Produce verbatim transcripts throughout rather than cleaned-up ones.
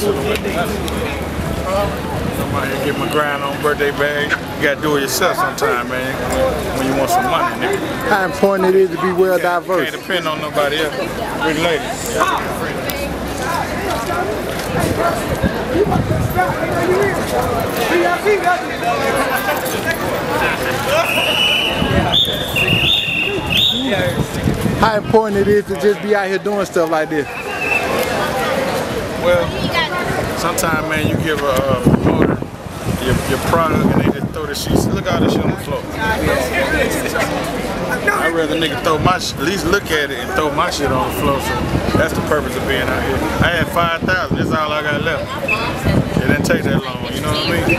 Somebody get my grind on birthday bag. You gotta do it yourself sometime, man. When you want some money, nigga. How important it is to be well diverse. You can't depend on nobody else. Pretty ladies. How important it is to just be out here doing stuff like this. Well, sometimes, man, you give a promoter uh, your, your product and they just throw the sheets. Look at all this shit on the floor. I'd rather nigga throw my shit, at least look at it and throw my shit on the floor. So that's the purpose of being out here. I had five thousand. That's all I got left. It didn't take that long, you know what I mean?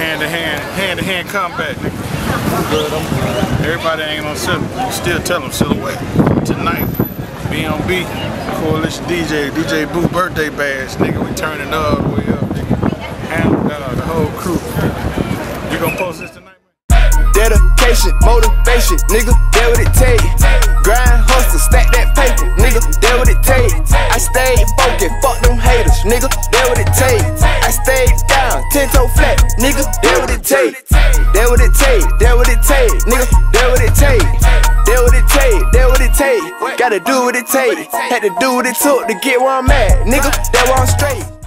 Hand to hand, hand to hand combat, nigga. Everybody ain't gonna sell them. Still tell them, sell away. Tonight, B on B. Coalition D J, D J Boo birthday bash, nigga. We turning up, we up, nigga. And uh, the whole crew. You gonna post this tonight? Dedication, motivation, nigga. That what it take. Grind, hustle, stack that paper, nigga. That what it take. I stayed focused, fuck them haters, nigga. That what it take. I stayed down, ten toe flat, nigga. That what it take. That what it take. That what it take, nigga. That what it take. That what it take, that what it take. Gotta do what it take. Had to do what it took to get where I'm at, nigga. That where I'm straight.